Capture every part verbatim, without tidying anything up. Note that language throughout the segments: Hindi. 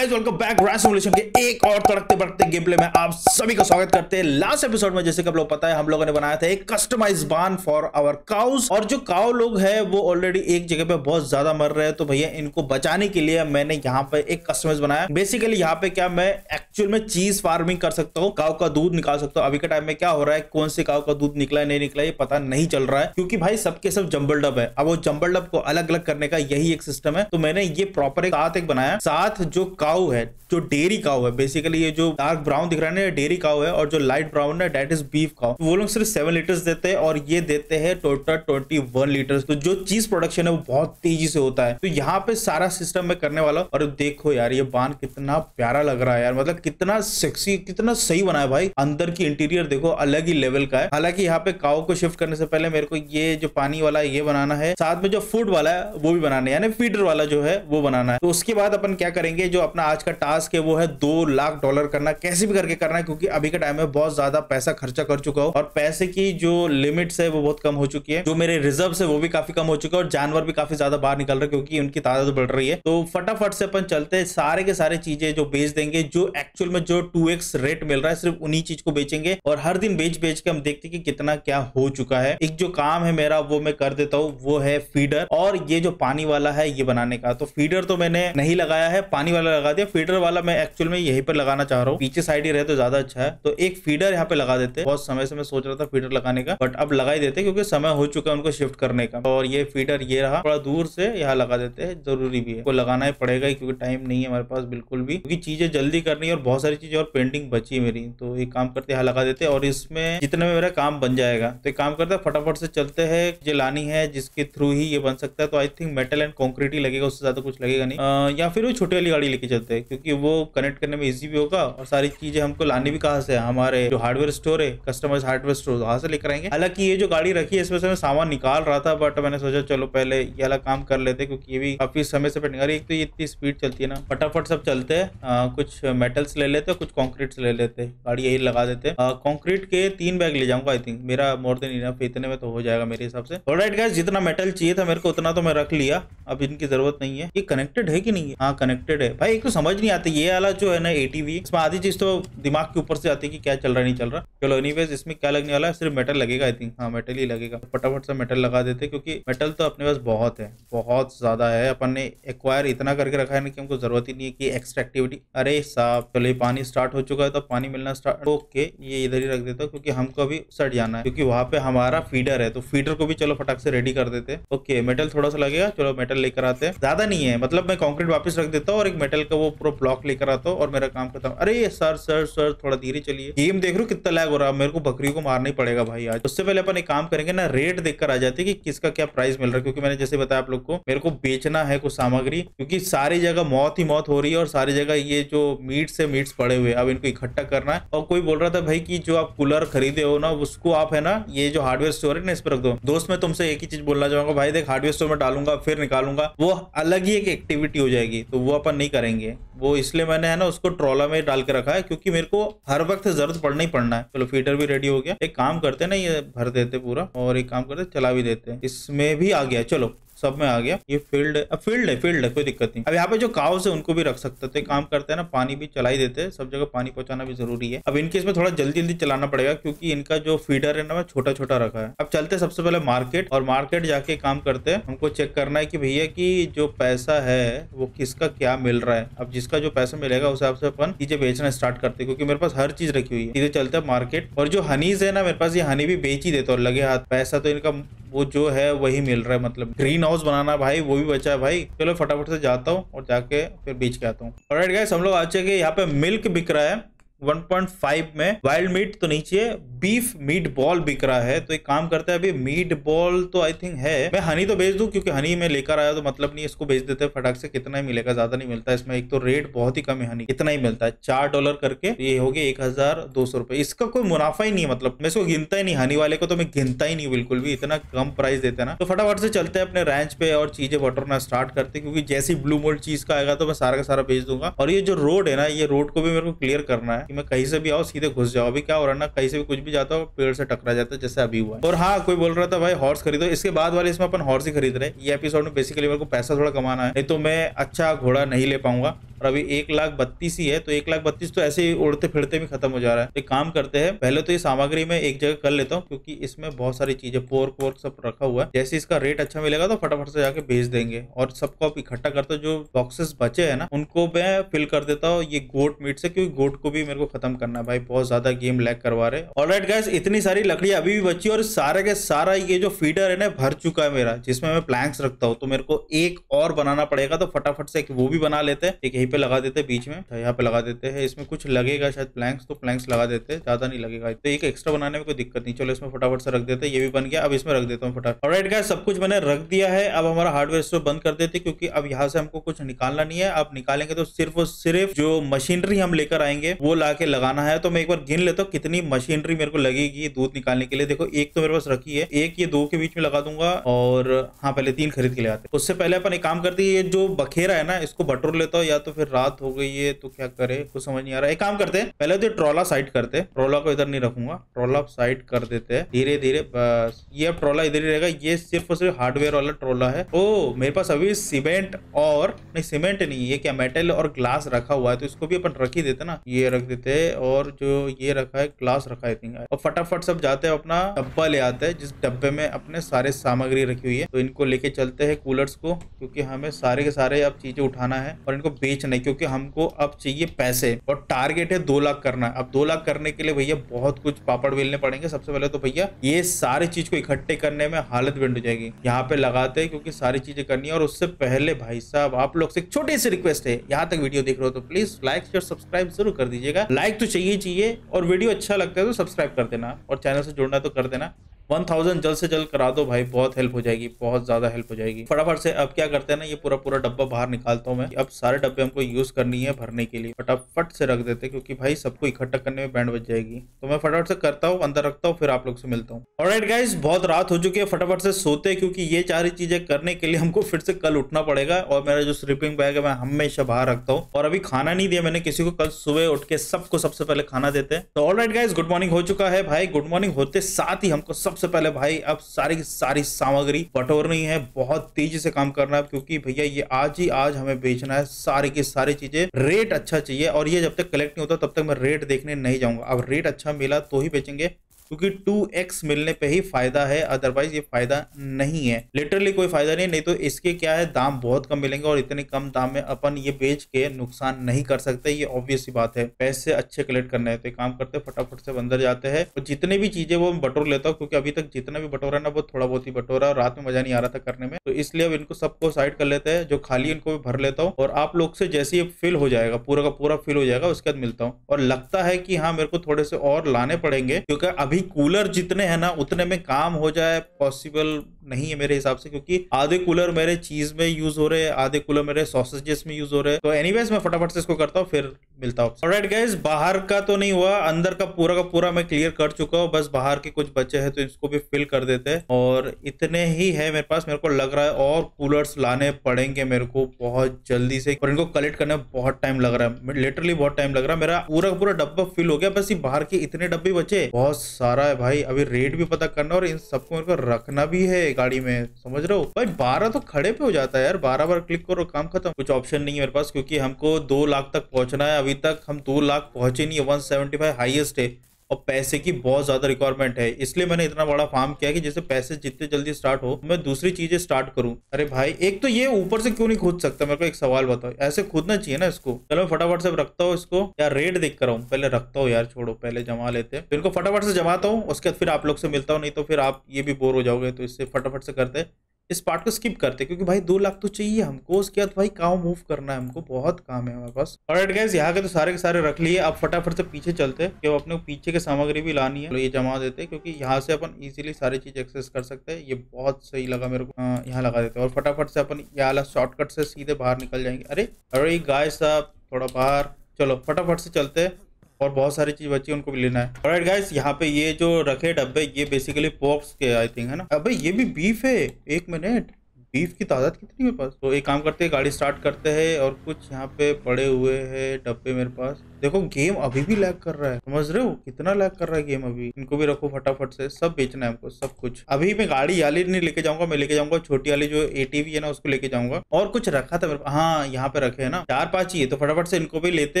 Guys welcome back ranch simulation के एक और तड़कते भड़कते गेम प्ले में आप सभी का स्वागत करते हैं। लास्ट एपिसोड में जैसे कि आप लोग पता है हम लोगों ने बनाया था एक कस्टमाइज्ड बार्न फॉर आवर काउस, और जो काऊ लोग हैं वो ऑलरेडी एक जगह पे बहुत ज्यादा मर रहे हैं, तो भैया इनको बचाने के लिए मैंने यहाँ पे एक कस्टमाइज बनाया। बेसिकली यहाँ पे क्या मैं एक्चुअल में चीज फार्मिंग कर सकता हूँ, काऊ का दूध निकाल सकता हूँ। अभी के टाइम में क्या हो रहा है, कौन से काऊ का दूध निकला नहीं निकला ये पता नहीं चल रहा है, क्योंकि भाई सबके सब जम्बल डब है। अब वो जम्बल डब को अलग अलग करने का यही एक सिस्टम है, तो मैंने ये प्रॉपर एक साथ एक बनाया। साथ जो काऊ है, जो डेयरी काऊ है, बेसिकली ये जो डार्क ब्राउन दिख रहा है ना डेयरी काऊ है, और जो लाइट ब्राउन है दैट इज बीफ काऊ। वो लोग सिर्फ सेवन लीटर्स देते हैं और ये देते हैं टोटल ट्वेंटी वन लीटर्स। तो जो चीज प्रोडक्शन है वो बहुत तेजी से होता है। तो यहाँ पे सारा सिस्टम मैं करने वाला हूँ। और देखो यार ये बांध कितना प्यारा लग रहा है यार, मतलब कितना सेक्सी कितना सही बना है भाई। अंदर की इंटीरियर देखो अलग ही लेवल का है। हालांकि यहाँ पे काऊ को शिफ्ट करने से पहले मेरे को ये जो पानी वाला ये बनाना है, साथ में जो फूड वाला है वो भी बनाना है, यानी फीडर वाला जो है वो बनाना है। तो उसके बाद अपन क्या करेंगे, जो अपना आज का टास्क है वो है दो लाख डॉलर करना, कैसे भी करके करना है, क्योंकि अभी के टाइम में बहुत ज्यादा पैसा खर्चा कर चुका हूं और पैसे की जो लिमिट्स है वो बहुत कम हो चुकी है। जो मेरे रिजर्व्स है वो भी काफी कम हो चुके हैं और जानवर भी काफी ज्यादा बाहर निकल रहे हैं क्योंकि उनकी तादाद बढ़ रही है। तो फटाफट से अपन चलते हैं, सारे के सारे चीजें जो बेच देंगे, जो एक्चुअल में जो टू एक्स रेट मिल रहा है सिर्फ उन्हीं चीज को बेचेंगे। और हर दिन बेच बेच के हम देखते हैं कि कितना क्या हो चुका है। एक जो काम है मेरा वो मैं कर देता हूँ, वो है फीडर और ये जो पानी वाला है ये बनाने का। तो फीडर तो मैंने नहीं लगाया है, पानी वाला लगा दिया। फीडर वाला मैं एक्चुअल में यहीं पर लगाना चाह रहा हूँ, पीछे साइड ही रहे तो ज्यादा अच्छा है। तो एक फीडर यहाँ पे लगा देते। बहुत समय से मैं सोच रहा था फीडर लगाने का, बट अब लगा ही देते क्योंकि समय हो चुका है उनको शिफ्ट करने का। और ये फीडर ये रहा, थोड़ा दूर से यहाँ लगा देते हैं, जरूरी भी है, को लगाना ही पड़ेगा क्योंकि टाइम नहीं है हमारे पास बिल्कुल भी, क्योंकि चीजें जल्दी करनी है और बहुत सारी चीजें और पेंडिंग बची है मेरी। तो एक काम करते यहाँ लगा देते और इसमें जितने में मेरा काम बन जाएगा। तो एक काम करते फटाफट से चलते है, जो लानी है जिसके थ्रू ही ये बन सकता है। तो I think metal and concrete ही लगेगा, उससे ज्यादा कुछ लगेगा नहीं, या फिर वो छोटी वाली गाड़ी लेके चलते हैं क्योंकि वो कनेक्ट करने में इजी भी होगा। और सारी चीजें हमको लानी भी कहाँ से, हमारे जो हार्डवेयर स्टोर है कस्टमर्स हार्डवेयर स्टोर वहां से लेकर आएंगे। हालांकि ये जो गाड़ी रखी है इसमें से मैं सामान निकाल रहा था, बट मैंने सोचा चलो पहले ये वाला काम कर लेते क्योंकि ये भी काफी समय से पेंडिंग। एक तो ये इतनी स्पीड चलती है ना, फटाफट सब चलते हैं। कुछ मेटल्स ले लेते, कुछ कॉन्क्रीट ले लेते, गाड़ी यही लगा देते। कॉन्क्रीट के तीन बैग ले जाऊंगा आई थिंक, मेरा मोर देन इनफ, इतने में तो हो जाएगा मेरे हिसाब से। ऑलराइट गाइस, जितना मेटल चाहिए था मेरे को उतना तो मैं रख लिया, अब इनकी जरूरत नहीं है। ये कनेक्टेड है कि नहीं है? हाँ कनेक्टेड है भाई। एक तो समझ नहीं आती ये वाला जो है ना एटीवी, इसमें आधी चीज तो दिमाग के ऊपर से आती है कि क्या चल रहा नहीं चल रहा। चलो एनीवेज, इसमें क्या लगने वाला है, सिर्फ मेटल लगेगा आई थिंक। हाँ मेटल ही लगेगा, फटाफट से मेटल लगा देते क्योंकि मेटल तो अपने पास बहुत है, बहुत ज्यादा है। अपन ने एक्वायर इतना करके रखा है ना कि हमको जरूरत ही नहीं है कि एक्स्ट्रा एक्टिविटी। अरे साहब चलो, पानी स्टार्ट हो चुका है तो पानी मिलना स्टार्ट। ओके ये इधर ही रख देता हूँ क्योंकि हमको अभी सट जाना है, क्योंकि वहां पे हमारा फीडर है। तो फीडर को भी चलो फटाक से रेडी कर देते। ओके मेटल थोड़ा सा लगेगा, चलो मेटल लेकर आते हैं, ज्यादा नहीं है। मतलब मैं कॉन्क्रीट वापस रख देता हूँ और एक मेटल का वो पूरा ब्लॉक लेकर आता हूँ और मेरा काम खत्म। अरे सर सर सर थोड़ा धीरे चलिए, गेम देख रहा हूँ कितना लैग हो रहा है, मेरे को बकरी को मारना ही पड़ेगा भाई आज। उससे पहले अपन एक काम करेंगे ना, रेट देखकर आ जाते कि किसका क्या प्राइस मिल रहा है, क्योंकि मैंने जैसे बताया आप लोग को मेरे को बेचना है कुछ सामग्री, क्योंकि सारी जगह मौत ही मौत हो रही है और सारी जगह ये जो मीट्स है मीट्स पड़े हुए, अब इनको इकट्ठा करना है। और कोई बोल रहा था भाई कि जो आप कूलर खरीदे हो ना उसको आप है ना ये जो हार्डवेयर स्टोर है ना इस पर रख दो। दोस्त मैं तुमसे एक ही चीज बोलना चाहूंगा भाई, देख हार्डवेयर स्टोर में डालूंगा फिर निकालूंगा, वो अलग ही एक एक्टिविटी हो जाएगी, तो वो अपन नहीं करेंगे। वो इसलिए मैंने है ना उसको ट्रॉला में डाल के रखा है क्योंकि मेरे को हर वक्त जरूरत पड़ना ही पड़ना है। चलो फीडर भी रेडी हो गया, एक काम करते ना ये भर देते पूरा, और एक काम करते चला भी देते, इसमें भी आ गया। चलो सब में आ गया, ये फील्ड अब फील्ड है फील्ड है कोई दिक्कत नहीं। अब यहाँ पे जो काउस है उनको भी रख सकते थे, काम करते हैं ना पानी भी चला ही देते हैं, सब जगह पानी पहुंचाना भी जरूरी है। अब इनके इसमें थोड़ा जल्दी जल्दी चलाना पड़ेगा क्योंकि इनका जो फीडर है ना मैं छोटा छोटा रखा है। अब चलते सबसे पहले मार्केट, और मार्केट जाके काम करते हैं। हमको चेक करना है कि भैया की जो पैसा है वो किसका क्या मिल रहा है। अब जिसका जो पैसा मिलेगा उस हिसाब से अपन चीजें बेचना स्टार्ट करते क्योंकि मेरे पास हर चीज रखी हुई है। सीधे चलते हैं मार्केट, और जो हनीज है ना मेरे पास, ये हनी भी बेच ही देता और लगे हाथ। पैसा तो इनका वो जो है वही मिल रहा है, मतलब ग्रीन हाउस बनाना भाई वो भी बचा है भाई। चलो फटाफट से जाता हूँ और जाके फिर बेच के आता हूँ। ऑलराइट गाइस, हम लोग आ चुके हैं, यहाँ पे मिल्क बिक रहा है वन पॉइंट फाइव में, वाइल्ड मीट तो नहीं चाहिए, बीफ मीट बॉल बिक रहा है। तो एक काम करता है अभी मीट बॉल तो आई थिंक है, मैं हनी तो बेच दूं क्योंकि हनी मैं लेकर आया तो मतलब नहीं, इसको बेच देते फटाक से। कितना ही मिलेगा, ज्यादा नहीं मिलता इसमें, एक तो रेट बहुत ही कम है हनी, इतना ही मिलता है चार डॉलर करके। ये हो गया एक हजार दो सौ रुपए, इसका कोई मुनाफा ही नहीं, मतलब मैं इसको गिनता ही नहीं, हनी वाले को तो मैं गिनता ही नहीं बिल्कुल भी, इतना कम प्राइस देते ना। तो फटाफट से चलते हैं अपने रैंच पे और चीजें बटोरना स्टार्ट करते क्योंकि जैसी ब्लू मोल्ड चीज का आएगा तो मैं सारा का सारा बेच दूंगा। और ये जो रोड है ना ये रोड को भी मेरे को क्लियर करना है कि मैं कहीं से भी आओ सीधे घुस जाओ। अभी क्या हो रहा है ना, कहीं से भी कुछ भी जाता हो पेड़ से टकरा जाता है, जैसे अभी हुआ। और हाँ, कोई बोल रहा था भाई हॉर्स खरीदो, इसके बाद वाले इसमें अपन हॉर्स ही खरीद रहे हैं। ये एपिसोड में बेसिकली मेरे को पैसा थोड़ा कमाना है, नहीं तो मैं अच्छा घोड़ा नहीं ले पाऊंगा। और अभी एक लाख बत्तीस ही है, तो एक लाख बत्तीस तो ऐसे ही उड़ते फिरते भी खत्म हो जा रहा है। एक काम करते हैं, पहले तो ये सामग्री में एक जगह कर लेता हूँ, क्योंकि इसमें बहुत सारी चीजें पोर्क वोर्क सब रखा हुआ है। जैसे इसका रेट अच्छा मिलेगा तो फटाफट से जाके भेज देंगे। और सबको आप इकट्ठा करते जो बॉक्सेस बचे है ना, उनको मैं फिल कर देता हूँ ये गोट मीट से, क्योंकि गोट को भी मेरे को खत्म करना है भाई, बहुत ज्यादा गेम लैग करवा रहे। ऑलराइट गाइस, इतनी सारी लकड़ियां अभी भी बची और सारे के सारा ये जो फीडर है ना भर चुका है मेरा, जिसमें मैं प्लैंक्स रखता हूँ। तो मेरे को एक और बनाना पड़ेगा, तो फटाफट से वो भी बना लेते हैं। एक पे लगा देते, बीच में यहाँ पे लगा देते हैं। इसमें कुछ लगेगा शायद प्लैंक्स, तो प्लैंक्स लगा देते, ज्यादा नहीं लगेगा, तो एक एक्स्ट्रा बनाने में कोई दिक्कत नहीं। चलो इसमें फटाफट से रख देते, ये भी बन गया। अब इसमें रख देता हूँ फटाफट। ऑलराइट गाइस, सब कुछ मैंने रख दिया है। अब हमारा हार्डवेयर स्टोर बंद कर देते, क्योंकि अब यहाँ से हमको कुछ निकालना नहीं है। अब निकालेंगे तो सिर्फ और सिर्फ जो मशीनरी हम लेकर आएंगे वो ला के लगाना है। तो मैं एक बार गिन लेता हूँ कितनी मशीनरी मेरे को लगेगी दूध निकालने के लिए। देखो एक तो मेरे पास रखी है, एक ये दो के बीच में लगा दूंगा। और हाँ, पहले तीन खरीद के ले आते। उससे पहले अपन एक काम करते, ये जो बखेरा है ना इसको बटोर लेता हूँ, या तो फिर रात हो गई है तो क्या करे कुछ समझ नहीं आ रहा है। एक काम करते हैं, पहले तो ट्रॉला साइड करते हैं। ट्रॉला को इधर नहीं रखूंगा, ट्रॉला साइड कर देते हैं धीरे धीरे। बस ये ट्रॉला इधर ही रहेगा, ये सिर्फ और सिर्फ हार्डवेयर वाला ट्रॉला है। ओ मेरे पास अभी सीमेंट और नहीं, सीमेंट नहीं, ये क्या मेटल और ग्लास रखा हुआ है, तो इसको भी अपन रख ही देते ना। ये रख देते है, और जो ये रखा है ग्लास रखा है। और फटाफट सब जाते हैं अपना डब्बा ले आते हैं, जिस डब्बे में अपने सारे सामग्री रखी हुई है। तो इनको लेके चलते है कूलर्स को, क्योंकि हमें सारे के सारे अब चीजें उठाना है और इनको बेचना, क्योंकि हमको अब चाहिए पैसे। और टारगेट है दो लाख करना। अब दो लाख करने के लिए भैया बहुत कुछ पापड़ बेलने पड़ेंगे। सबसे पहले तो भैया ये सारी चीज को इकट्ठे करने में हालत बिगड़ जाएगी। यहाँ पे लगाते हैं क्योंकि सारी चीजें करनी है। और उससे पहले भाई साहब आप लोग से छोटी सी रिक्वेस्ट है, यहाँ तक वीडियो देख रहे हो तो प्लीज लाइक शेयर सब्सक्राइब जरूर कर दीजिएगा। लाइक तो चाहिए चाहिए, और वीडियो अच्छा लगता है तो सब्सक्राइब कर देना, और चैनल से जुड़ना तो कर देना। वन थाउजेंड जल्द से जल्द करा दो भाई, बहुत हेल्प हो जाएगी, बहुत ज्यादा हेल्प हो जाएगी। फटाफट से अब क्या करते हैं ना, ये पूरा पूरा डब्बा बाहर निकालता हूँ मैं। अब सारे डब्बे हमको यूज करनी है भरने के लिए, फटाफट से रख देते हैं, क्योंकि भाई सबको इकट्ठा करने में बैंड बच जाएगी। तो मैं फटाफट से करता हूँ, अंदर रखता हूँ, फिर आप लोग से मिलता हूँ। ऑलराइट गाइस, बहुत रात हो चुकी है, फटाफट से सोते, क्योंकि ये सारी चीजें करने के लिए हमको फिर से कल उठना पड़ेगा। और मेरा जो स्लीपिंग बैग है मैं हमेशा बाहर रखता हूँ, और अभी खाना नहीं दिया मैंने किसी को। कल सुबह उठ के सबको सबसे पहले खाना देते हैं। तो ऑलराइट गाइस, गुड मॉर्निंग हो चुका है भाई। गुड मॉर्निंग होते साथ ही हमको सबसे पहले भाई अब सारी की सारी सामग्री बटोरनी है, बहुत तेजी से काम करना है, क्योंकि भैया ये आज ही आज हमें बेचना है सारी की सारी चीजें। रेट अच्छा चाहिए, और ये जब तक कलेक्ट नहीं होता तब तक मैं रेट देखने नहीं जाऊंगा। अब रेट अच्छा मिला तो ही बेचेंगे, क्योंकि टू एक्स मिलने पे ही फायदा है, अदरवाइज ये फायदा नहीं है, लिटरली कोई फायदा नहीं। नहीं तो इसके क्या है, दाम बहुत कम मिलेंगे, और इतने कम दाम में अपन ये बेच के नुकसान नहीं कर सकते, ये ऑब्वियस सी बात है। पैसे अच्छे कलेक्ट करने हैं, तो काम करते फटाफट से अंदर जाते हैं। और जितने भी चीजें वो मैं बटोर लेता हूँ, क्योंकि अभी तक जितना भी बटोरा ना वो थोड़ा बहुत ही बटोरा, रात में मजा नहीं आ रहा था करने में, तो इसलिए अब इनको सबको साइड कर लेते हैं। जो खाली इनको भी भर लेता हूँ, और आप लोग से जैसे ही फिल हो जाएगा, पूरा का पूरा फिल हो जाएगा, उसके बाद मिलता हूँ। और लगता है कि हाँ मेरे को थोड़े से और लाने पड़ेंगे, क्योंकि अभी कूलर जितने हैं ना उतने में काम हो जाए पॉसिबल नहीं है मेरे हिसाब से, क्योंकि आधे कूलर मेरे चीज में यूज हो रहे हैं, आधे कूलर मेरे सॉसेजेस में यूज हो रहे हैं। तो एनीवेज मैं फटाफट से इसको करता हूँ, फिर मिलता हूँ। ऑलराइट गाइस, बाहर का तो नहीं हुआ, अंदर का पूरा का पूरा मैं क्लियर कर चुका हूँ, बस बाहर के कुछ बचे हैं तो इसको भी फिल कर देते हैं। और इतने ही है मेरे पास, मेरे को लग रहा है और कूलर्स लाने पड़ेंगे मेरे को बहुत जल्दी से, और इनको कलेक्ट करने में बहुत टाइम लग रहा है, लिटरली बहुत टाइम लग रहा है। मेरा पूरा पूरा डब्बा फिल हो गया, बस ये बाहर के इतने डब्बे बचे, बहुत सारा है भाई। अभी रेट भी पता करना, और इन सबको मेरे को रखना भी है गाड़ी में, समझ रहे हो भाई। बारह तो खड़े पे हो जाता है यार, बारह बार क्लिक करो काम खत्म। कुछ ऑप्शन नहीं है मेरे पास, क्योंकि हमको दो लाख तक पहुंचना है। अभी तक हम दो लाख पहुंचे नहीं है, वन सेवेंटी फाइव हाइएस्ट है, और पैसे की बहुत ज्यादा रिक्वायरमेंट है। इसलिए मैंने इतना बड़ा फार्म किया कि जैसे पैसे जितने जल्दी स्टार्ट हो मैं दूसरी चीजें स्टार्ट करूं। अरे भाई, एक तो ये ऊपर से क्यों नहीं कूद सकता, मेरे को एक सवाल बताओ, ऐसे कूदना चाहिए ना इसको। चलो मैं फटाफट से रखता हूँ इसको, या रेट देख कर हूँ पहले रखता हूँ यार, छोड़ो पहले जमा लेते हैं। इनको फटाफट से जमाता हूँ, उसके बाद फिर आप लोग से मिलता हूँ, नहीं तो फिर आप ये भी बोर हो जाओगे। तो इससे फटाफट से करते हैं, इस पार्ट को स्किप करते, क्योंकि भाई दो लाख तो चाहिए हमको, उसके बाद भाई काम मूव करना है हमको, बहुत काम है हमारे पास। ऑलराइट गाइस, यहाँ के तो सारे के सारे रख लिए, अब फटाफट से पीछे चलते हैं, क्योंकि अपने पीछे के सामग्री भी लानी है। तो ये जमा देते हैं, क्योंकि यहाँ से अपन इजीली सारी चीज एक्सेस कर सकते हैं, ये बहुत सही लगा मेरे को। यहाँ लगा देते हैं, और फटाफट से अपन ये वाला शॉर्टकट से सीधे बाहर निकल जाएंगे। अरे अरे गाइस साहब, थोड़ा बाहर चलो, फटाफट से चलते हैं, और बहुत सारी चीज बची है उनको भी लेना है। ऑलराइट गाइस, यहाँ पे ये जो रखे डब्बे ये बेसिकली पोर्क्स के आई थिंक है ना। अबे ये भी बीफ है, एक मिनट, बीफ की तादाद कितनी मेरे पास। तो एक काम करते हैं, गाड़ी स्टार्ट करते हैं, और कुछ यहाँ पे पड़े हुए हैं डब्बे मेरे पास, देखो गेम अभी भी लैग कर रहा है, समझ रहे हो कितना लैग कर रहा है गेम अभी। इनको भी रखो फटाफट से, सब बेचना है हमको सब कुछ। अभी मैं गाड़ी वाली नहीं लेके जाऊंगा, मैं लेके जाऊंगा छोटी वाली जो एटीवी है ना उसको लेके जाऊंगा। और कुछ रखा था मेरे, हाँ यहाँ पे रखे है ना चार पांच ही, तो फटाफट से इनको भी लेते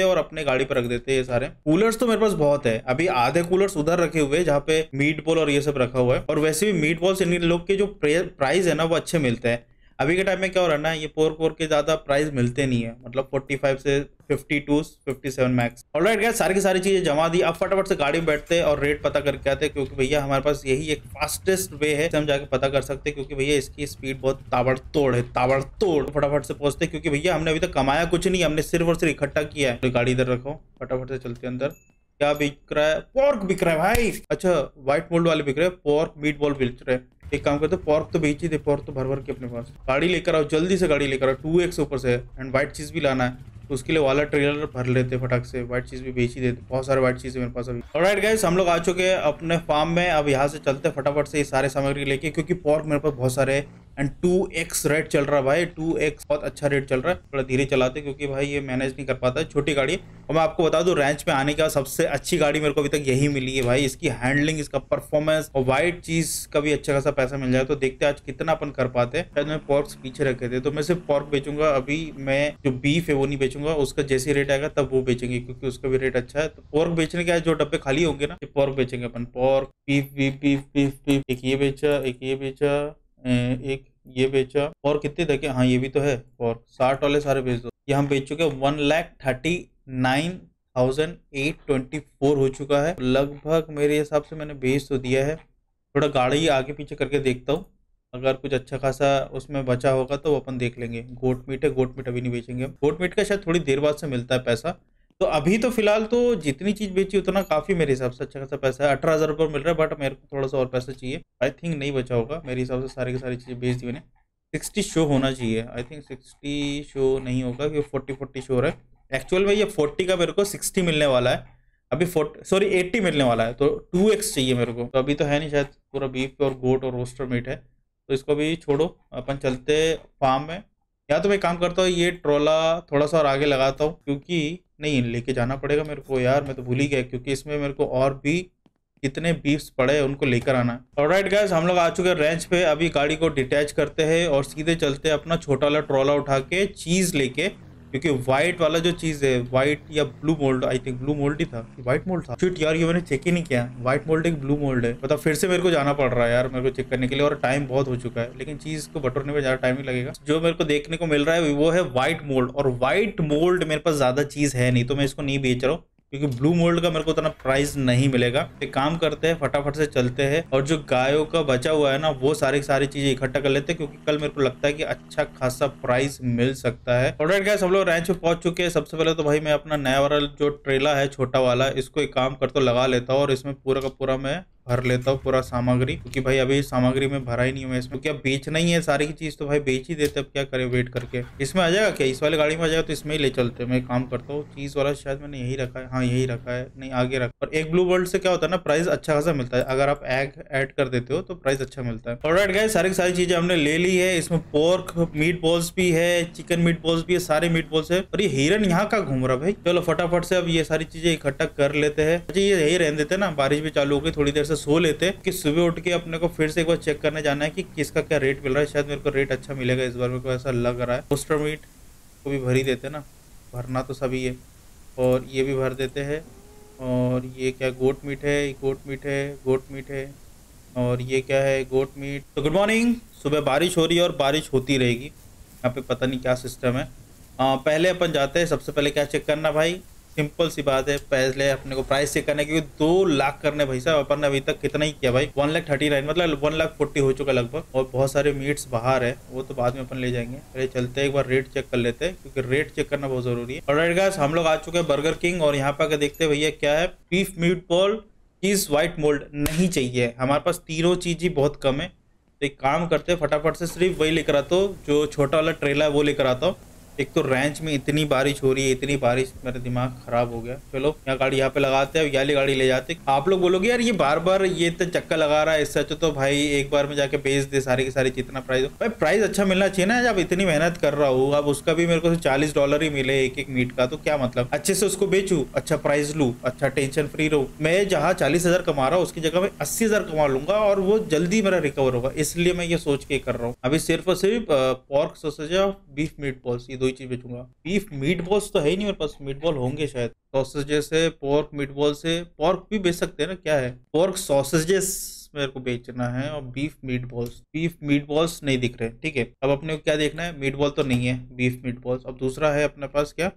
हैं और अपने गाड़ी पे रख देते हैं। ये सारे कूलर्स तो मेरे पास बहुत है, अभी आधे कूलर्स उधर रखे हुए जहाँ पे मीट बॉल और ये सब रखा हुआ है। और वैसे भी मीट बॉल्स इन लोग के जो प्राइस है ना वो अच्छे मिलते हैं। अभी के टाइम में क्या हो रहा है ना, ये पोर पोर के ज्यादा प्राइस मिलते नहीं है, मतलब पैंतालीस से बावन, सत्तावन मैक्स। ऑलराइट गाइस, सारी की सारी चीजें जमा दी, अब फटाफट से गाड़ी में बैठते हैं और रेट पता करके आते हैं, क्योंकि भैया हमारे पास यही एक फास्टेस्ट वे है हम जाके पता कर सकते हैं, क्योंकि भैया इसकी स्पीड बहुत ताबड़तोड़ है ताबड़तोड़। फटाफट से पहुंचते हैं, क्योंकि भैया हमने अभी तक कमाया कुछ नहीं, हमने सिर्फ और सिर्फ इकट्ठा किया है। तो गाड़ी इधर रखो, फटाफट से चलते अंदर। क्या बिक रहा है? पोर्क बिक रहा है भाई। अच्छा व्हाइट मोल्ड वाले बिक रहे हैं, पोर्क मीट बॉल बेच रहे हैं। एक काम करते, पोर्क तो बेच ही दे, पोर्क तो भर भर के अपने पास। गाड़ी लेकर आओ जल्दी से, गाड़ी लेकर आओ, टू एक्स ऊपर से। एंड व्हाइट चीज भी लाना है, उसके लिए वाला ट्रेलर भर लेते फटाक से, व्हाइट चीज भी बेच ही देते, बहुत सारे व्हाइट चीज मेरे पास अभी। ऑलराइट गाइस, हम लोग आ चुके हैं अपने फार्म में, अब यहाँ से चलते हैं फटाफट से ये सारे सामग्री लेके, क्योंकि पोर्क मेरे पास बहुत सारे है। एंड टू एक्स रेट चल रहा है भाई, टू एक्स बहुत अच्छा रेट चल रहा है। थोड़ा धीरे चलाते क्योंकि भाई ये मैनेज नहीं कर पाता है, छोटी गाड़ी। और मैं आपको बता दूं रैंच में आने का सबसे अच्छी गाड़ी मेरे को अभी तक यही मिली है भाई, इसकी हैंडलिंग, इसका परफॉर्मेंस, और व्हाइट चीज का भी अच्छा खासा पैसा मिल जाए। तो देखते आज कितना अपन कर पाते हैं। शायद मैं पोर्क पीछे रखे थे, तो मैं सिर्फ पोर्क बेचूंगा अभी, मैं जो बीफ है वो नहीं बेचूंगा, उसका जैसे रेट आएगा तब वो बेचेंगे, क्योंकि उसका भी रेट अच्छा है। तो पोर्क बेचने के जो डब्बे खाली होंगे ना, पोर्क बेचेंगे अपन। Pork beef beef beef beef beef एक ये बेचा, एक ये बेचा, एक ये बेचा, और कितने देखे, हाँ ये भी तो है, और साठ वाले सारे बेच दो। ये हम बेच चुके हैं one lakh thirty nine thousand eight twenty four हो चुका है लगभग, मेरे हिसाब से मैंने बेच तो दिया है। थोड़ा गाड़ी आगे पीछे करके देखता हूँ, अगर कुछ अच्छा खासा उसमें बचा होगा तो अपन देख लेंगे। गोट मीट है, गोट मीट अभी नहीं बेचेंगे, गोट मीट का शायद थोड़ी देर बाद से मिलता है पैसा। तो अभी तो फिलहाल तो जितनी चीज बेची उतना काफी मेरे हिसाब से अच्छा खासा पैसा है। अठारह हजार रुपये मिल रहा है, बट मेरे को थोड़ा सा और पैसा चाहिए। आई थिंक नहीं बचा होगा मेरे हिसाब से, सारी की सारी चीजें बेच दी मैंने। सिक्सटी शो होना चाहिए, आई थिंक सिक्सटी शो नहीं होगा क्योंकि फोर्टी फोर्टी शो है एक्चुअल में। ये फोर्टी का मेरे को सिक्सटी मिलने वाला है अभी, फोर्टी सॉरी एट्टी मिलने वाला है, तो टू एक्स चाहिए मेरे को। तो अभी तो है नहीं, शायद पूरा बीफ और गोट और रोस्टर मीट है, तो इसको भी छोड़ो, अपन चलते फार्म में। या तो मैं काम करता हूँ, ये ट्रोला थोड़ा सा और आगे लगाता हूँ, क्योंकि नहीं लेके जाना पड़ेगा मेरे को यार, मैं तो भूल ही गया, क्योंकि इसमें मेरे को और भी कितने बीफ्स पड़े हैं उनको लेकर आना है। ऑलराइट गाइस, हम लोग आ चुके हैं रेंच पे, अभी गाड़ी को डिटैच करते हैं और सीधे चलते हैं अपना छोटा वाला ट्रोला उठा के चीज़ लेके, क्योंकि व्हाइट वाला जो चीज़ है, व्हाइट या blue mould, I think blue mould ही था, व्हाइट मोल्ड था फिट यार, ये मैंने चेक ही नहीं किया, व्हाइट मोल्ड एक ब्लू मोल्ड है, मतलब फिर से मेरे को जाना पड़ रहा है यार मेरे को चेक करने के लिए, और टाइम बहुत हो चुका है। लेकिन चीज़ को बटोरने में ज़्यादा टाइम ही लगेगा। जो मेरे को देखने को मिल रहा है वो है व्हाइट मोल्ड, और व्हाइट मोल्ड मेरे पास ज़्यादा चीज़ है नहीं, तो मैं इसको नहीं बेच रहा हूँ, क्योंकि ब्लू मोल्ड का मेरे को उतना प्राइस नहीं मिलेगा। एक काम करते हैं, फटाफट से चलते हैं और जो गायों का बचा हुआ है ना वो सारी सारी चीजें इकट्ठा कर लेते हैं, क्योंकि कल मेरे को लगता है कि अच्छा खासा प्राइस मिल सकता है। ऑलराइट गाइस, हम लोग रैंच पे पहुंच चुके हैं। सबसे पहले तो भाई मैं अपना नया वाला जो ट्रेला है छोटा वाला, इसको एक काम करता हूँ लगा लेता हूँ, और इसमें पूरा का पूरा मैं भर लेता हूँ पूरा सामग्री, क्योंकि भाई अभी सामग्री में भरा ही नहीं हूँ इसमें, क्योंकि अब बेचना ही है सारी चीज, तो भाई बेच ही देते, अब क्या करें वेट करके। इसमें आ जाएगा क्या, इस वाली गाड़ी में आ जाएगा, तो इसमें ही ले चलते हैं। मैं काम करता हूँ, चीज वाला शायद मैंने यही रखा है, हाँ यही रखा है, नहीं आगे रखा। और एक ब्लू वर्ल्ड से क्या होता है ना, प्राइस अच्छा खासा मिलता है, अगर आप एग ऐड कर देते हो तो प्राइस अच्छा मिलता है। ऑलराइट गाइस, सारी सारी चीजें हमने ले ली है, इसमें पोर्क मीट बॉल्स भी है, चिकन मीट बॉल्स भी है, सारे मीट बॉल्स है। और ये हिरन यहाँ का घूम रहा भाई, चलो फटाफट से अब ये सारी चीजें इकट्ठा कर लेते हैं। अच्छा ये यही रहने देते ना, बारिश भी चालू हो गई, थोड़ी देर से सो लेते, कि सुबह उठ के अपने को फिर से एक बार चेक करने जाना है कि किसका क्या रेट मिल रहा है। शायद मेरे को रेट अच्छा मिलेगा इस बार, मेरे को ऐसा लग रहा है। रोस्टर मीट को भी भर ही देते ना, भरना तो सभी है, और ये भी भर देते हैं। और ये क्या गोट मीट है, गोट मीट है, गोट मीट है, और ये क्या है गोट मीट। तो गुड मॉर्निंग, सुबह बारिश हो रही है और बारिश होती रहेगी यहाँ पे, पता नहीं क्या सिस्टम है। आ, पहले अपन जाते हैं, सबसे पहले क्या चेक करना भाई, सिंपल सी बात है, पहले अपने को प्राइस चेक करना है, क्योंकि दो लाख करने भाई साहब, अपन ने अभी तक कितना ही किया भाई, वन लाख थर्टी नाइन मतलब वन लाख फोर्टी हो चुका लगभग। और बहुत सारे मीट्स बाहर है, वो तो बाद में अपन ले जाएंगे, पहले चलते हैं एक बार रेट चेक कर लेते हैं, क्योंकि रेट चेक करना बहुत जरूरी है। ऑलराइट गाइस, हम लोग आ चुके हैं बर्गर किंग, और यहाँ पे देखते हैं भैया क्या है, beef meat ball cheese white mould नहीं चाहिए हमारे पास, तीनों चीज ही बहुत कम है। तो एक काम करते हैं फटाफट से, सिर्फ वही लेकर आता हूँ जो छोटा वाला ट्रेला है वो लेकर आता हूँ। एक तो रैंच में इतनी बारिश हो रही है, इतनी बारिश, मेरा दिमाग खराब हो गया। चलो यहाँ गाड़ी यहाँ पे लगाते हैं, याली गाड़ी ले जाते। आप लोग बोलोगे यार ये बार बार ये तो चक्का लगा रहा है, इससे अच्छा तो भाई एक बार में जाके बेच दे सारी की सारी जितना प्राइस हो। भाई प्राइस अच्छा मिलना चाहिए ना, जब इतनी मेहनत कर रहा हूँ। अब उसका भी मेरे को चालीस डॉलर ही मिले एक एक मीट का, तो क्या मतलब, अच्छे से उसको बेचू, अच्छा प्राइस लू, अच्छा टेंशन फ्री रहू। मैं जहाँ चालीस हजार कमा रहा हूँ उसकी जगह मैं अस्सी हजार कमा लूंगा और वो जल्दी मेरा रिकवर होगा, इसलिए मैं ये सोच के कर रहा हूँ। अभी सिर्फ और सिर्फ पोर्क सॉसेज और बीफ मीट बॉल्स, ये दो ही चीज बेचूंगा। बीफ मीट बॉल्स तो है ही नहीं मेरे पास, मीट बॉल होंगे शायद। सॉसेज से पोर्क मीट बॉल से पोर्क भी बेच सकते हैं ना, क्या है, पोर्क सॉसेजेस मेरे को बेचना है और beef meat balls. Beef meat balls नहीं दिख रहे, ठीक है। अब अपने को क्या देखना है, मीट बॉल तो नहीं है, बीफ मीट बॉल्स। अब दूसरा है अपने पास क्या,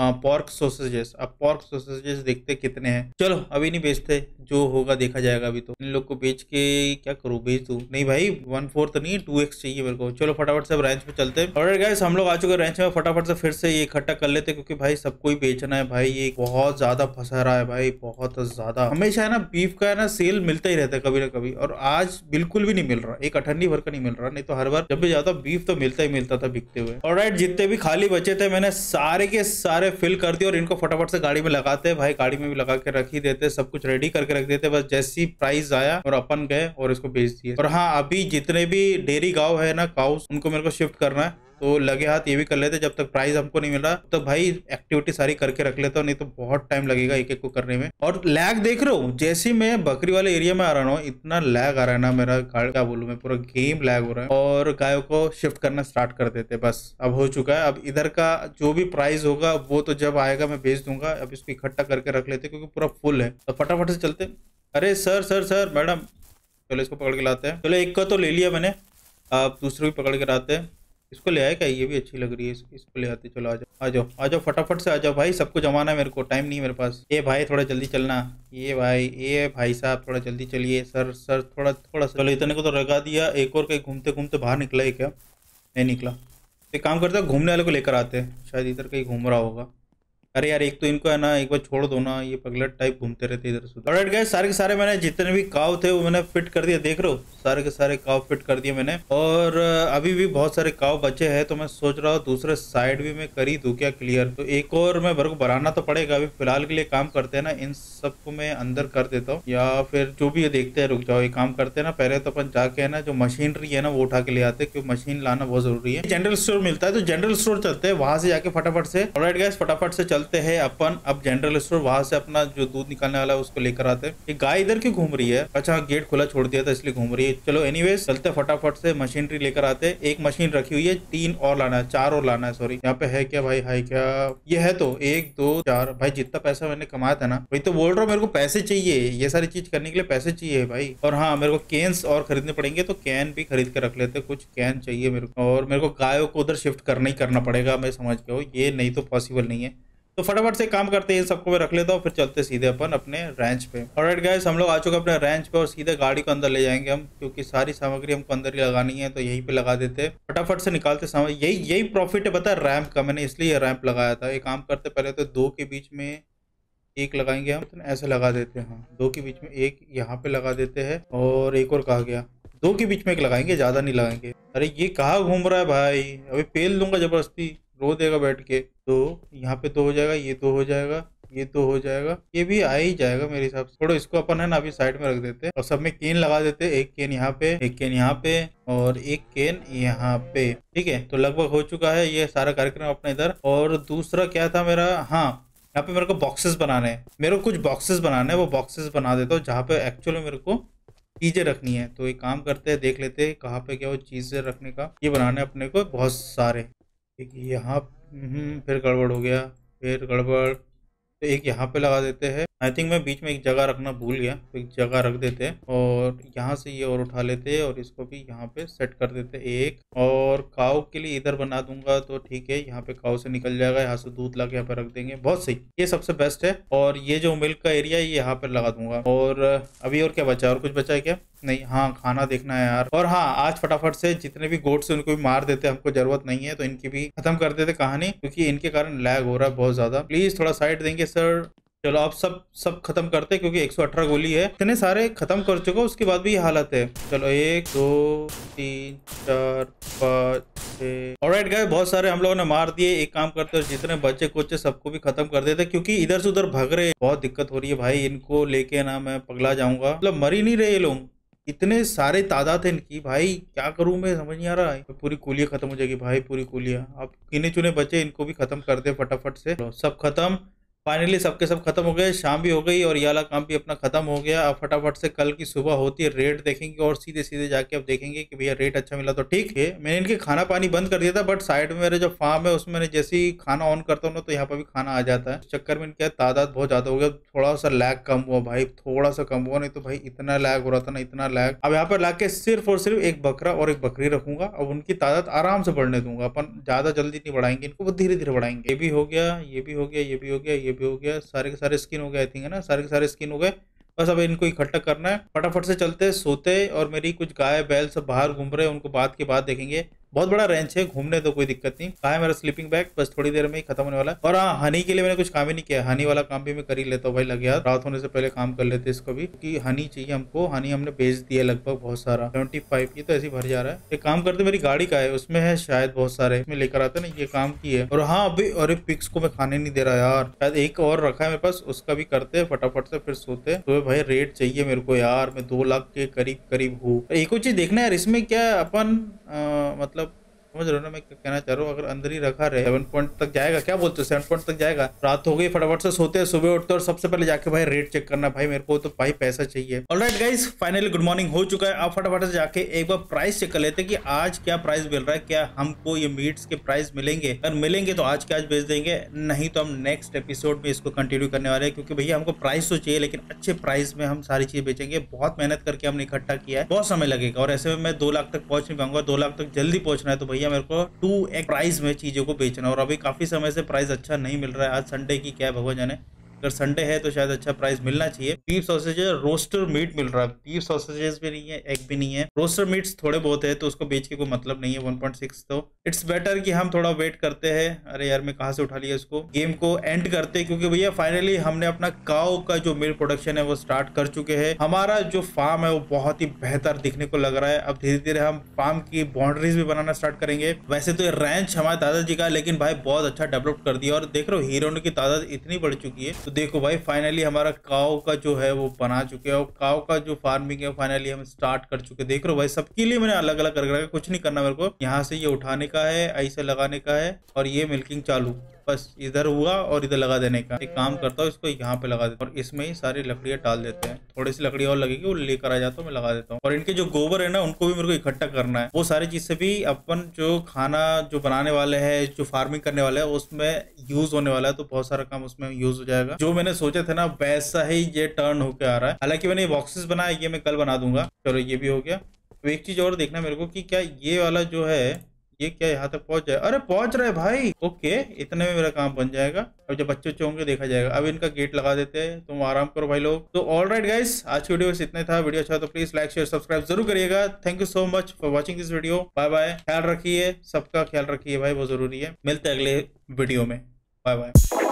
पोर्क सॉसेजेस। अब पोर्क सॉसेजेस देखते कितने हैं। चलो अभी नहीं बेचते, जो होगा देखा जाएगा। अभी तो इन लोग को बेच के क्या करूँ, बेच दूँ? नहीं भाई, वन फोर्थ नहीं, टू एक्स चाहिए मेरे को। चलो फटाफट से रैंच पे चलते हैं। और गाइस हम लोग आ चुके हैं रैंच में, फटाफट से फिर से ये इकट्ठा कर लेते, क्योंकि भाई सबको ही बेचना है। भाई ये बहुत ज्यादा फंसा रहा है भाई, बहुत ज्यादा। हमेशा है ना बीफ का है ना सेल मिलता ही रहता है कभी ना कभी, और आज बिल्कुल भी नहीं मिल रहा, एक अठन्नी भर का नहीं मिल रहा। नहीं तो हर बार जब भी जाता बीफ तो मिलता ही मिलता था बिकते हुए। ऑलराइट, जितने भी खाली बचे थे मैंने सारे के सारे फिल कर दिया और इनको फटाफट से गाड़ी में लगाते हैं भाई। गाड़ी में भी लगा के रख ही देते, सब कुछ रेडी करके रख देते। बस जैसी प्राइस आया और अपन गए और इसको बेच दिए। और हाँ, अभी जितने भी डेयरी गांव है ना, काउस, उनको मेरे को शिफ्ट करना है, तो लगे हाथ ये भी कर लेते। जब तक प्राइस हमको नहीं मिला तो भाई एक्टिविटी सारी करके रख लेता हूँ, नहीं तो बहुत टाइम लगेगा एक एक को करने में। और लैग देख रहा हूँ, जैसे मैं बकरी वाले एरिया में आ रहा हूँ इतना लैग आ रहा है ना मेरा, क्या बोलूँ मैं, पूरा गेम लैग हो रहा है। और गायों को शिफ्ट करना स्टार्ट कर देते, बस अब हो चुका है। अब इधर का जो भी प्राइस होगा वो तो जब आएगा मैं बेच दूंगा। अब इसको इकट्ठा करके रख लेते क्योंकि पूरा फुल है, तो फटाफट से चलते। अरे सर सर सर मैडम, चलो इसको पकड़ के लाते हैं। चलो एक का तो ले लिया मैंने, आप दूसरे भी पकड़ के लाते हैं। इसको ले आए क्या, ये भी अच्छी लग रही है, इसको ले आते। चलो आ जाओ आ जाओ आ जाओ, फटाफट से आ जाओ भाई, सबको जमाना है मेरे को, टाइम नहीं है मेरे पास। ये भाई थोड़ा जल्दी चलना, ये भाई ये भाई साहब थोड़ा जल्दी चलिए, सर सर थोड़ा थोड़ा। चलो इतने को तो लगा दिया। एक और कहीं घूमते घूमते बाहर निकला है क्या? नहीं निकला। एक काम करता है, घूमने वाले को लेकर आते हैं, शायद इधर कहीं घूम रहा होगा। अरे यार एक तो इनको है ना एक बार छोड़ दो ना, ये पगलट टाइप घूमते रहते इधर से। ऑलराइट गाइस, सारे के सारे मैंने जितने भी काव थे वो मैंने फिट कर दिया, देख रहे हो, सारे के सारे काव फिट कर दिए मैंने। और अभी भी बहुत सारे काव बचे हैं, तो मैं सोच रहा हूँ दूसरे साइड भी मैं कर ही दूं क्या क्लियर। तो एक और मैं भर को बढ़ाना तो पड़ेगा। अभी फिलहाल के लिए काम करते हैं ना, इन सबको मैं अंदर कर देता हूँ, या फिर जो भी ये देखते हैं। रुक जाओ, ये काम करते हैं ना, पहले तो अपन जाके है ना जो मशीनरी है ना वो उठा के ले आते हैं, क्योंकि मशीन लाना बहुत जरूरी है। जनरल स्टोर मिलता है तो जनरल स्टोर चलते हैं, वहां से जाके फटाफट से। ऑलराइट गाइस, फटाफट से चलते हैं अपन अब जनरल स्टोर, वहां से अपना जो दूध निकालने वाला है उसको लेकर आते हैं। ये गाय इधर क्यों घूम रही है? अच्छा गेट खुला छोड़ दिया था इसलिए घूम रही है। चलो एनीवेज चलते, फटाफट से मशीनरी लेकर आते हैं। एक मशीन रखी हुई है, तीन और लाना है, चार और लाना है, सॉरी। यहाँ पे है क्या भाई, है क्या ये है, तो एक दो चार। भाई जितना पैसा मैंने कमाया था ना, वही तो बोल रहा हूँ, मेरे को पैसे चाहिए, ये सारी चीज करने के लिए पैसे चाहिए भाई। और हाँ, मेरे को कैंस और खरीदने पड़ेंगे, तो कैन भी खरीद के रख लेते, कुछ कैन चाहिए मेरे को। और मेरे को गायों को उधर शिफ्ट करना ही करना पड़ेगा, मैं समझ गया हूँ, ये नहीं तो पॉसिबल नहीं है। तो फटाफट से काम करते हैं, इन सबको मैं रख लेता हूँ, फिर चलते सीधे अपन अपने रैंच पे। ऑलराइट गाइस, हम लोग आ चुके हैं अपने रैंच पे और सीधे गाड़ी को अंदर ले जाएंगे हम, क्योंकि सारी सामग्री हमको अंदर ही लगानी है, तो यहीं पे लगा देते हैं। फटाफट से निकालते सामग्री, यही यही प्रॉफिट है पता है रैंप का, मैंने इसलिए रैंप लगाया था। ये काम करते, पहले तो दो के बीच में एक लगाएंगे हम, तो ऐसे लगा देते हैं। हाँ, दो के बीच में एक यहाँ पे लगा देते हैं, और एक और कहा गया दो के बीच में एक लगाएंगे, ज़्यादा नहीं लगाएंगे। अरे ये कहाँ घूम रहा है भाई, अभी पेल दूंगा जबरदस्ती, रो देगा बैठ के। तो यहाँ पे दो हो जाएगा, ये दो हो जाएगा, ये दो हो जाएगा, ये भी आ ही जाएगा मेरे हिसाब से। थोड़ा इसको अपन है ना अभी साइड में रख देते हैं, और सब में केन लगा देते हैं, एक केन यहाँ पे, एक केन यहाँ पे और एक केन यहाँ पे। ठीक है, तो लगभग हो चुका है ये सारा कार्यक्रम अपना इधर। और दूसरा क्या था मेरा, हाँ यहाँ पे मेरे को बॉक्सेस बनाने हैं, मेरे को कुछ बॉक्सेस बनाने हैं, वो बॉक्सेस बना देता हूँ जहाँ पे एक्चुअल में मेरे को चीजें रखनी है। तो एक काम करते हैं, देख लेते हैं कहाँ पे क्या वो चीजें रखने का, ये बनाने अपने को बहुत सारे। एक यहाँ, फिर गड़बड़ हो गया, फिर गड़बड़, तो एक यहाँ पे लगा देते हैं। आई थिंक मैं बीच में एक जगह रखना भूल गया, तो एक जगह रख देते हैं। और यहाँ से ये और उठा लेते हैं और इसको भी यहाँ पे सेट कर देते हैं एक। और काऊ के लिए इधर बना दूंगा, तो ठीक है, यहाँ पे काऊ से निकल जाएगा, यहाँ से दूध ला के यहाँ पे रख देंगे, बहुत सही, ये सबसे बेस्ट है। और ये जो मिल्क का एरिया है ये यहाँ पे लगा दूंगा। और अभी और क्या बचा, और कुछ बचा है क्या? नहीं, हाँ खाना देखना है यार। और हाँ, आज फटाफट से जितने भी गोट्स हैं उनको भी मार देते हैं, हमको जरूरत नहीं है, तो इनकी भी खत्म कर देते कहानी, क्योंकि इनके कारण लैग हो रहा है बहुत ज्यादा। प्लीज थोड़ा साइड देंगे सर, चलो आप सब सब खत्म करते हैं क्योंकि एक सौ अठारह गोली है। इतने सारे खत्म कर चुका उसके बाद भी ये हालत है। चलो एक दो तीन चार पाँच छः। ऑलराइट गाइस बहुत सारे हम लोगों ने मार दिए। एक काम करते हैं जितने बच्चे कुचे सबको भी खत्म कर देते क्योंकि इधर से उधर भाग रहे हैं। बहुत दिक्कत हो रही है भाई, इनको लेके ना मैं पगला जाऊंगा। मतलब मर ही नहीं रहे ये लोग, इतने सारे तादाद है इनकी। भाई क्या करूं मैं, समझ नहीं आ रहा है। पूरी कुलिया खत्म हो जाएगी भाई, पूरी कुलिया। अब गिने चुने बचे, इनको भी खत्म कर दे फटाफट से। सब खत्म, फाइनली सबके सब खत्म हो गए। शाम भी हो गई और याला काम भी अपना खत्म हो गया। अब फटाफट से कल की सुबह होती है रेट देखेंगे और सीधे सीधे जाके अब देखेंगे कि भैया रेट अच्छा मिला तो ठीक है। मैंने इनके खाना पानी बंद कर दिया था बट साइड में मेरे जो फार्म है उसमें जैसे ही खाना ऑन करता हूँ ना तो यहाँ पर भी खाना आ जाता है। चक्कर में इनका तादाद बहुत ज्यादा हो गया। थोड़ा सा लैग कम हुआ भाई, थोड़ा सा कम हुआ, नहीं तो भाई इतना लैग हो रहा था ना, इतना लैग। अब यहाँ पर ला के सिर्फ और सिर्फ एक बकरा और एक बकरी रखूंगा। अब उनकी तादाद आराम से बढ़ने दूंगा, अपन ज्यादा जल्दी नहीं बढ़ाएंगे इनको, धीरे धीरे बढ़ाएंगे। ये भी हो गया, ये भी हो गया, ये भी हो गया, ये भी हो गया। सारे के सारे स्किन हो गए आई थिंक, है ना, सारे के सारे स्किन हो गए। बस अब इनको इकट्ठा करना है। फटाफट से चलते सोते। और मेरी कुछ गाय बैल सब बाहर घूम रहे हैं, उनको बाद के बाद देखेंगे। बहुत बड़ा रेंच है, घूमने तो कोई दिक्कत नहीं। कहाँ है मेरा स्लीपिंग बैग, बस थोड़ी देर में ही खत्म होने वाला है। और हाँ, हनी के लिए मैंने कुछ काम ही नहीं किया। हनी वाला काम भी मैं कर ही लेता हूँ भाई, लग गया रात होने से पहले काम कर लेते इसको भी, क्योंकि हनी चाहिए हमको। हनी हमने बेच दिया लगभग बहुत सारा, सेवेंटी फाइव की तो ऐसे ही भर जा रहा है। एक काम करते, मेरी गाड़ी का है उसमें है शायद बहुत सारे, मैं लेकर आता ना, ये काम की है। और हाँ अभी, अरे पिक्स को मैं खाने नहीं दे रहा यार, शायद एक और रखा है मेरे पास, उसका भी करते फटाफट से, फिर सोते। तो भाई रेट चाहिए मेरे को यार, मैं दो लाख के करीब करीब हूँ। एक और चीज देखना यार इसमें क्या अपन मतलब समझ रहे हो ना मैं कहना चाह रहा हूँ, अगर अंदर ही रखा रहे सेवन पॉइंट तक जाएगा, क्या बोलते हो, सेवन पॉइंट तक जाएगा। रात हो गई, फटाफट से सोते हैं, सुबह उठते और सबसे पहले जाके भाई रेट चेक करना। भाई मेरे को तो भाई पैसा चाहिए। Alright guys finally good morning हो चुका है। आप फटाफट से जाके एक बार प्राइस चेक कर लेते हैं कि आज क्या प्राइस मिल रहा है, क्या हमको ये मीट्स के प्राइस मिलेंगे। अगर मिलेंगे तो आज के आज बेच देंगे, नहीं तो हम नेक्स्ट एपिसोड में इसको कंटिन्यू करने वाले हैं क्योंकि भैया हमको प्राइस तो चाहिए लेकिन अच्छे प्राइस में हम सारी चीज बेचेंगे। बहुत मेहनत करके हमने इकट्ठा किया है, बहुत समय लगेगा और ऐसे में मैं दो लाख तक पहुंच नहीं पाऊंगा। दो लाख तक जल्दी पहुंचना है तो भैया मेरे को टू एक्स प्राइस में चीजों को बेचना। और अभी काफी समय से प्राइस अच्छा नहीं मिल रहा है। आज संडे की क्या भगवान जाने, अगर संडे है तो शायद अच्छा प्राइस मिलना चाहिए। बीफ सॉसेज रोस्टर मीट मिल रहा है, बीफ सॉसेजेस भी नहीं है, एग भी नहीं है, रोस्टर मीट्स थोड़े बहुत है तो उसको बेच के कोई मतलब नहीं है। वन पॉइंट सिक्स तो इट्स बेटर कि हम थोड़ा वेट करते हैं। अरे यार मैं कहाँ से उठा लिया इसको, गेम को एंड करते क्योंकि भैया फाइनली हमने अपना काउ का जो मिल्क प्रोडक्शन है वो स्टार्ट कर चुके हैं। हमारा जो फार्म है वो बहुत ही बेहतर दिखने को लग रहा है। अब धीरे धीरे हम फार्म की बाउंड्रीज भी बनाना स्टार्ट करेंगे। वैसे तो ये रैंच हमारे दादाजी का लेकिन भाई बहुत अच्छा डेवलप कर दिया और देख रहे हो हीरोइन की तादाद इतनी बढ़ चुकी है। तो देखो भाई फाइनली हमारा काऊ का जो है वो बना चुके हैं और काऊ का जो फार्मिंग है फाइनली हम स्टार्ट कर चुके हैं। देख रहे हो भाई सबके लिए मैंने अलग अलग कर रखा है, कुछ नहीं करना मेरे को। यहाँ से ये उठाने का है, ऐसे लगाने का है और ये मिल्किंग चालू, बस इधर हुआ और इधर लगा देने का। एक काम करता हूँ इसको यहाँ पे लगा देता हूँ और इसमें ही सारी लकड़ियाँ डाल देते हैं। थोड़ी सी लकड़ी और लगेगी वो लेकर आ जाता हूँ, मैं लगा देता हूँ। और इनके जो गोबर है ना उनको भी मेरे को इकट्ठा करना है। वो सारी चीज से भी अपन जो खाना जो बनाने वाले है, जो फार्मिंग करने वाले है उसमें यूज होने वाला है, तो बहुत सारा काम उसमें यूज हो जाएगा। जो मैंने सोचा था ना वैसा ही ये टर्न होकर आ रहा है। हालांकि मैंने बॉक्सेस बनाया, ये मैं कल बना दूंगा। चलो ये भी हो गया। तो एक चीज और देखना मेरे को कि क्या ये वाला जो है ये क्या यहाँ तक पहुंच जाए। अरे पहुंच रहा है भाई, ओके इतने में मेरा काम बन जाएगा। अब जब बच्चे बच्चे होंगे देखा जाएगा। अब इनका गेट लगा देते हैं, तुम आराम करो भाई लोग। तो ऑलराइट गाइस आज की वीडियो बस इतना था। वीडियो अच्छा तो प्लीज लाइक शेयर सब्सक्राइब जरूर करिएगा। Thank you so much for watching this video. Bye bye, ख्याल रखिए, सबका ख्याल रखिए भाई, बहुत जरूरी है। मिलते हैं अगले वीडियो में, बाय बाय।